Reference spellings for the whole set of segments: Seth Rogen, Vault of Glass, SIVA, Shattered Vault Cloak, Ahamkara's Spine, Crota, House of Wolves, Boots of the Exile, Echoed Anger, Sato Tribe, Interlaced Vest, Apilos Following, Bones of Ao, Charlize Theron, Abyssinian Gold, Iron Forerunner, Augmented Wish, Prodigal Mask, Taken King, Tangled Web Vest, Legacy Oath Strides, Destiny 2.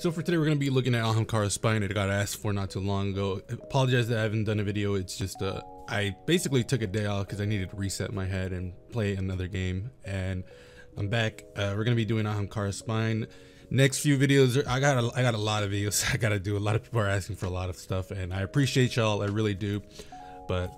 So for today, we're going to be looking at Ahamkara's Spine. It got asked for not too long ago. I apologize that I haven't done a video. It's just I basically took a day off because I needed to reset my head and play another game. And I'm back. We're going to be doing Ahamkara's Spine. Next few videos, I got a lot of videos I got to do. A lot of people are asking for a lot of stuff, and I appreciate y'all. I really do. But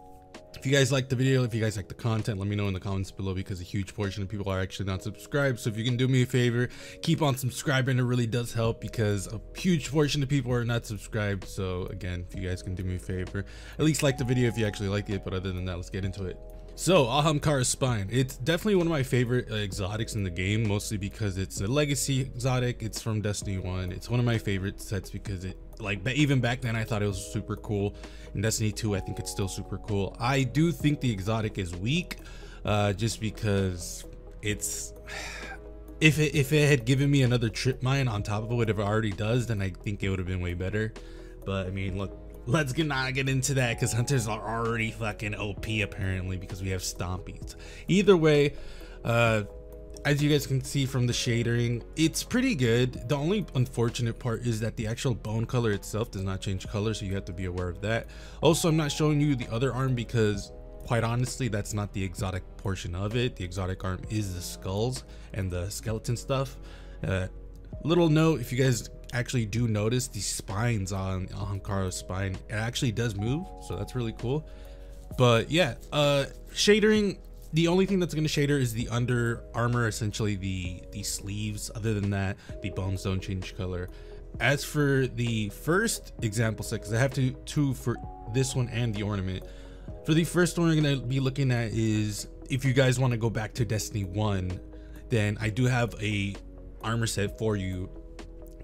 if you guys like the video, if you guys like the content, let me know in the comments below, because a huge portion of people are actually not subscribed. So if you can do me a favor, keep on subscribing. It really does help, because a huge portion of people are not subscribed. So again, if you guys can do me a favor, at least like the video if you actually like it. But other than that, let's get into it. So Ahamkara's Spine, it's definitely one of my favorite exotics in the game, mostly because it's a legacy exotic. It's from Destiny 1. It's one of my favorite sets because it, like, even back then I thought it was super cool. In Destiny 2, I think it's still super cool. I do think the exotic is weak, just because it's, if it had given me another trip mine on top of what it already does, then I think it would have been way better. But I mean, look, let's not get into that, because hunters are already fucking OP apparently, because we have stompies. Either way, as you guys can see from the shading, it's pretty good. The only unfortunate part is that the actual bone color itself does not change color, so you have to be aware of that. Also, I'm not showing you the other arm because, quite honestly, that's not the exotic portion of it. The exotic arm is the skulls and the skeleton stuff. Little note, if you guys actually do notice the spines on Ahamkara's Spine, it actually does move, so that's really cool. But yeah, shading, the only thing that's going to shader is the under armor, essentially the sleeves. Other than that, the bones don't change color. As for the first example set, because I have to do two for this one and the ornament. For the first one we're going to be looking at is, if you guys want to go back to Destiny 1, then I do have a armor set for you.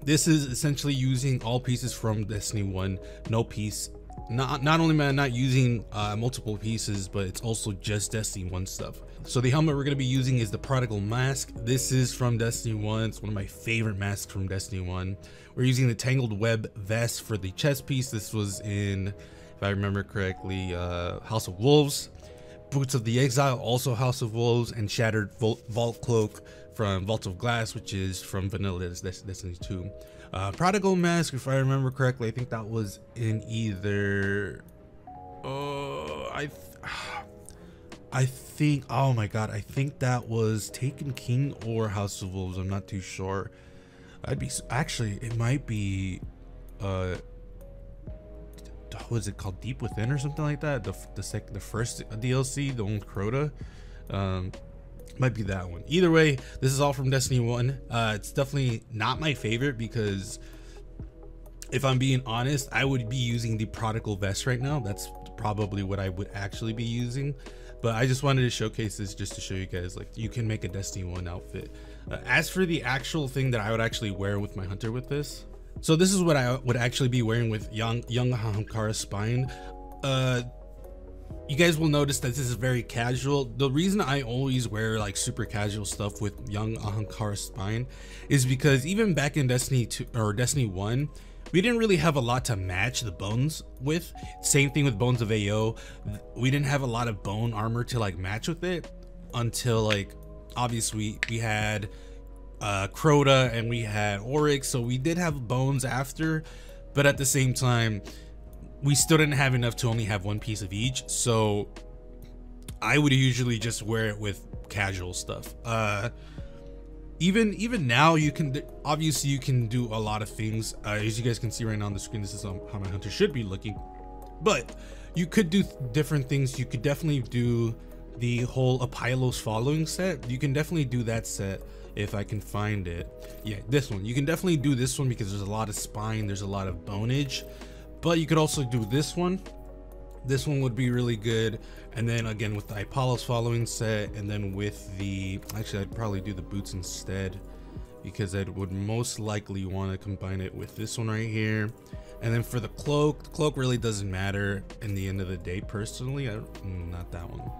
This is essentially using all pieces from Destiny 1, no piece. Not only am I not using multiple pieces, but it's also just Destiny 1 stuff. So the helmet we're going to be using is the Prodigal Mask. This is from Destiny 1. It's one of my favorite masks from Destiny 1. We're using the Tangled Web Vest for the chest piece. This was in, if I remember correctly, House of Wolves. Boots of the Exile, also House of Wolves. And Shattered Vault Cloak from Vault of Glass, which is from Vanilla Destiny 2. Prodigal Mask, if I remember correctly, I think that was in either, I think, oh my god, I think that was Taken King or House of Wolves. I'm not too sure. Actually, it might be, what is it called, Deep Within or something like that, the first DLC, the one with Crota. Might be that one. Either way, this is all from Destiny 1. It's definitely not my favorite, because if I'm being honest, I would be using the Prodigal Vest right now. That's probably what I would actually be using, but I just wanted to showcase this just to show you guys, like, you can make a Destiny 1 outfit. As for the actual thing that I would actually wear with my hunter with this, so this is what I would actually be wearing with young Ahamkara's Spine. You guys will notice that this is very casual. The reason I always wear like super casual stuff with young Ahamkara's Spine is because even back in Destiny 2 or Destiny 1, we didn't really have a lot to match the bones with. Same thing with Bones of Ao. We didn't have a lot of bone armor to like match with it until, like, obviously we had Crota and we had Oryx, so we did have bones after, but at the same time we still didn't have enough to only have one piece of each. So I would usually just wear it with casual stuff. Even now, you can obviously do a lot of things. As you guys can see right now on the screen, this is how my hunter should be looking, but you could do different things. You could definitely do the whole Apilos Following set. You can definitely do that set if I can find it. Yeah, this one. You can definitely do this one because there's a lot of spine, there's a lot of bonage. But you could also do this one. This one would be really good. And then again with the Apilos Following set, and then with the, actually I'd probably do the boots instead, because I would most likely want to combine it with this one right here. And then for the cloak really doesn't matter in the end of the day, personally. Not that one.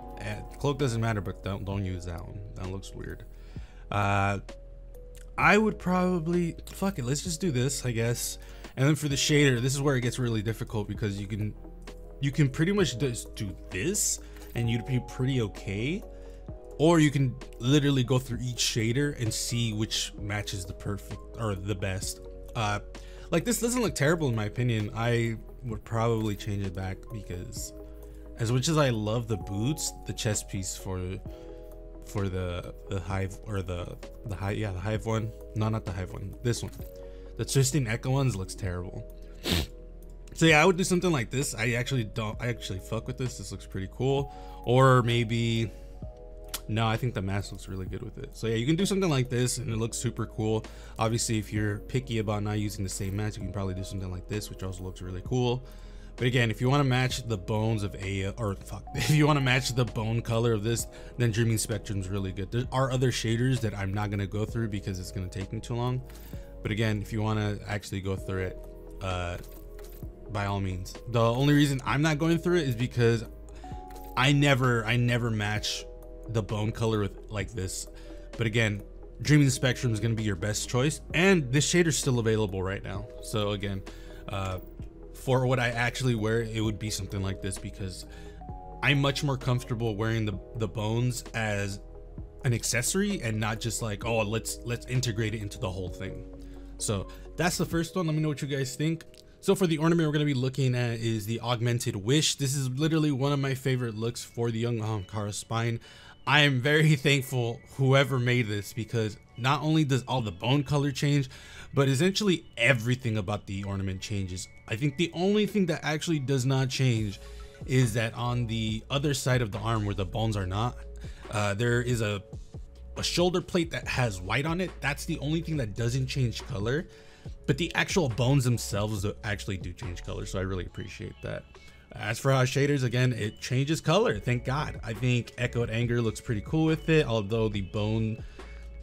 Cloak doesn't matter, but don't use that one. That looks weird. I would probably, fuck it, let's just do this, I guess. And then for the shader, this is where it gets really difficult, because you can pretty much just do this and you'd be pretty okay, or you can literally go through each shader and see which matches the perfect or the best. Like, this doesn't look terrible in my opinion. I would probably change it back because as much as I love the boots, the chest piece for the hive, or the hive, yeah, the hive one. No, not the hive one. This one. The Tristan Echo ones looks terrible. So yeah, I would do something like this. I actually fuck with this. This looks pretty cool. Or maybe, no, I think the mask looks really good with it. So yeah, you can do something like this and it looks super cool. Obviously, if you're picky about not using the same mask, you can probably do something like this, which also looks really cool. But again, if you want to match the bones of Ao, or fuck, if you want to match the bone color of this, then Dreaming Spectrum is really good. There are other shaders that I'm not going to go through because it's going to take me too long. But again, if you want to actually go through it, by all means. The only reason I'm not going through it is because I never match the bone color with like this. But again, Dreaming Spectrum is going to be your best choice, and this shader is still available right now. So again, for what I actually wear, it would be something like this because I'm much more comfortable wearing the bones as an accessory and not just like, oh, let's integrate it into the whole thing. So that's the first one. Let me know what you guys think. So for the ornament we're going to be looking at is the Augmented Wish. This is literally one of my favorite looks for the young Ahamkara's Spine. I am very thankful whoever made this because not only does all the bone color change, but essentially everything about the ornament changes. I think the only thing that actually does not change is that on the other side of the arm where the bones are not, there is a shoulder plate that has white on it. That's the only thing that doesn't change color, but the actual bones themselves actually do change color. So I really appreciate that. As for our shaders, again, it changes color. Thank God. I think Echoed Anger looks pretty cool with it, although the bone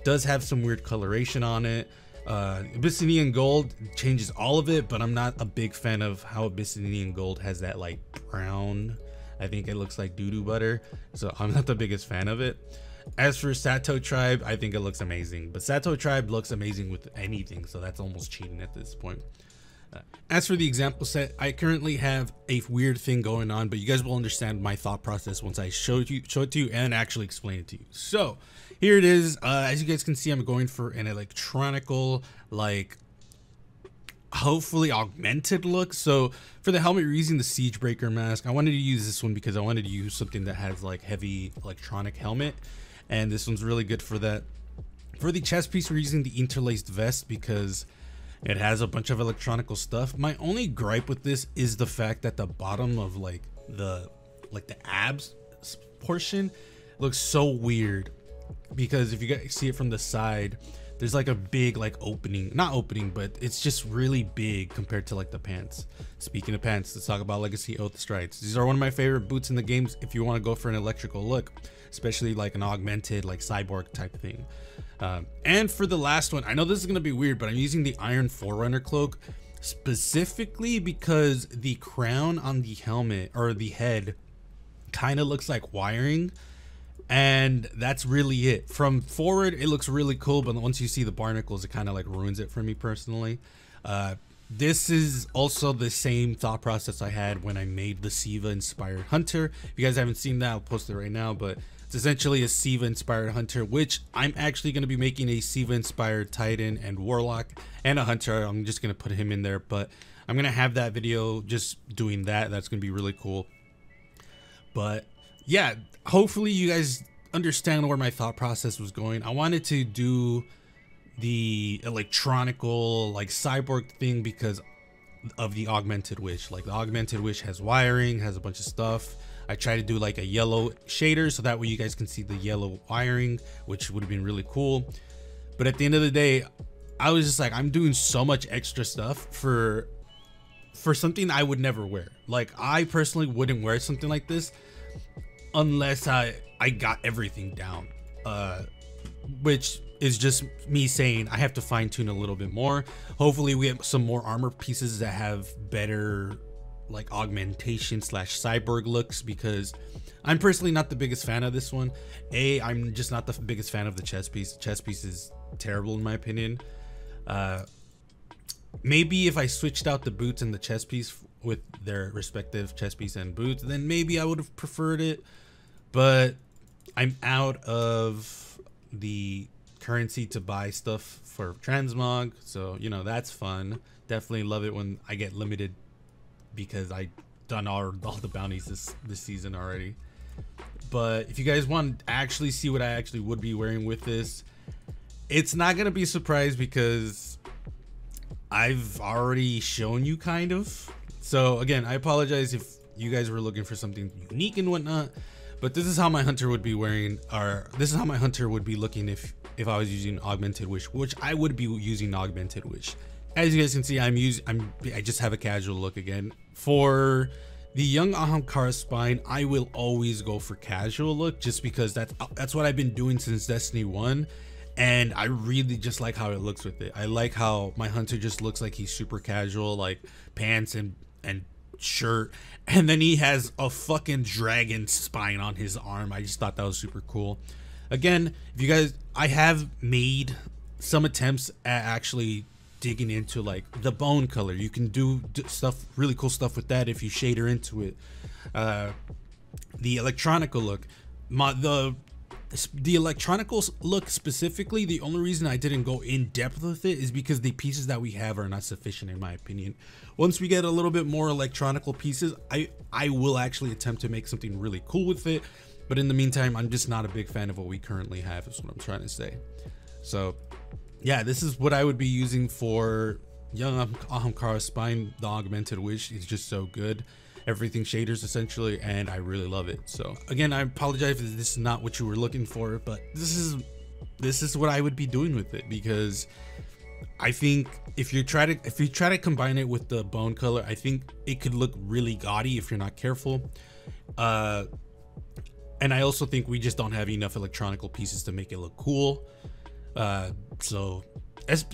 does have some weird coloration on it. Abyssinian Gold changes all of it, but I'm not a big fan of how Abyssinian Gold has that like brown, I think it looks like doo-doo butter, so I'm not the biggest fan of it. As for Sato Tribe, I think it looks amazing, but Sato Tribe looks amazing with anything, so that's almost cheating at this point. As for the example set, I currently have a weird thing going on, but you guys will understand my thought process once I show it to you and actually explain it to you. So here it is. As you guys can see, I'm going for an electronical, like hopefully augmented look. So for the helmet, we're using the Siege Breaker mask. I wanted to use this one because I wanted to use something that has like heavy electronic helmet, and this one's really good for that. For the chest piece, we're using the Interlaced Vest because it has a bunch of electronical stuff. My only gripe with this is the fact that the bottom of like the abs portion looks so weird because if you guys see it from the side, there's like a big like opening, not opening, but it's just really big compared to like the pants. Speaking of pants, let's talk about Legacy Oath Strides. These are one of my favorite boots in the games if you want to go for an electrical look, especially like an augmented like cyborg type thing. And for the last one, I know this is going to be weird, but I'm using the Iron Forerunner cloak specifically because the crown on the helmet or the head kind of looks like wiring. And that's really it. From forward, it looks really cool, but once you see the barnacles, it kind of like ruins it for me personally. This is also the same thought process I had when I made the SIVA inspired hunter. If you guys haven't seen that, I'll post it right now, but it's essentially a SIVA inspired hunter, which I'm actually going to be making a SIVA inspired Titan and Warlock and a hunter. I'm just going to put him in there, but I'm going to have that video just doing that. That's going to be really cool. But yeah, hopefully you guys understand where my thought process was going. I wanted to do the electronical like cyborg thing because of the Augmented Wish. Like the Augmented Wish has wiring, has a bunch of stuff. I try to do like a yellow shader so that way you guys can see the yellow wiring, which would have been really cool. But at the end of the day, I was just like, I'm doing so much extra stuff for something I would never wear. Like I personally wouldn't wear something like this unless I got everything down, which is just me saying I have to fine tune a little bit more. Hopefully we have some more armor pieces that have better like augmentation slash cyborg looks because I'm personally not the biggest fan of this one. I'm just not the biggest fan of the chest piece. The chest piece is terrible in my opinion. Maybe if I switched out the boots and the chest piece with their respective chest piece and boots, then maybe I would have preferred it, but I'm out of the currency to buy stuff for transmog, so you know that's fun. Definitely love it when I get limited because I done all the bounties this season already. But if you guys want to actually see what I actually would be wearing with this, it's not gonna be a surprise because I've already shown you kind of. So again, I apologize if you guys were looking for something unique and whatnot, but this is how my hunter would be wearing, or this is how my hunter would be looking if I was using Augmented Wish, which I would be using Augmented Wish. As you guys can see, I just have a casual look again. For the young Ahamkara's Spine, I will always go for casual look just because that's what I've been doing since Destiny 1. And I really just like how it looks with it. I like how my hunter just looks like he's super casual, like pants and shirt, and then he has a fucking dragon spine on his arm. I just thought that was super cool. Again, if you guys, I have made some attempts at actually digging into like the bone color. You can do stuff, really cool stuff with that if you shader into it. The electronical look, the electronical look specifically, the only reason I didn't go in depth with it is because the pieces that we have are not sufficient in my opinion. Once we get a little bit more electronical pieces, I will actually attempt to make something really cool with it, but in the meantime I'm just not a big fan of what we currently have is what I'm trying to say. So yeah, this is what I would be using for young Ahamkara's Spine. The Augmented Wish is just so good. Everything shaders essentially, and I really love it. So again, I apologize if this is not what you were looking for, but this is what I would be doing with it, because I think if you try to combine it with the bone color, I think it could look really gaudy if you're not careful. And I also think we just don't have enough electronical pieces to make it look cool. So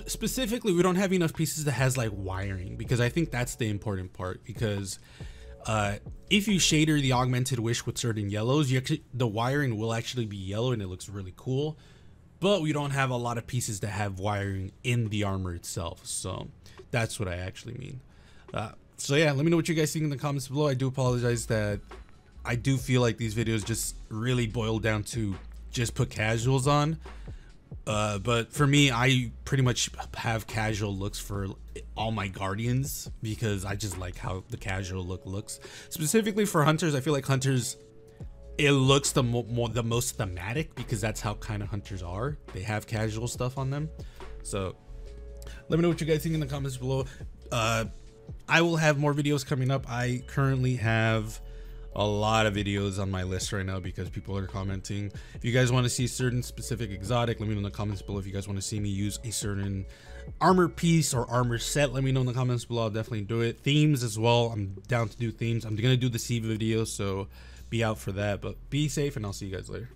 specifically, we don't have enough pieces that has like wiring, because I think that's the important part, because if you shader the Augmented Wish with certain yellows, the wiring will actually be yellow and it looks really cool, but we don't have a lot of pieces that have wiring in the armor itself. So that's what I actually mean. So yeah, let me know what you guys think in the comments below. I do apologize that I do feel like these videos just really boil down to just put casuals on. But for me, I pretty much have casual looks for all my guardians because I just like how the casual look looks. Specifically for hunters, I feel like hunters, it looks the most thematic, because that's how kind of hunters are. They have casual stuff on them. So let me know what you guys think in the comments below. I will have more videos coming up. I currently have a lot of videos on my list right now because people are commenting. If you guys want to see certain specific exotic, let me know in the comments below. If you guys want to see me use a certain armor piece or armor set, let me know in the comments below. I'll definitely do it. Themes as well, I'm down to do themes. I'm gonna do the SIVA video, so be out for that. But be safe, and I'll see you guys later.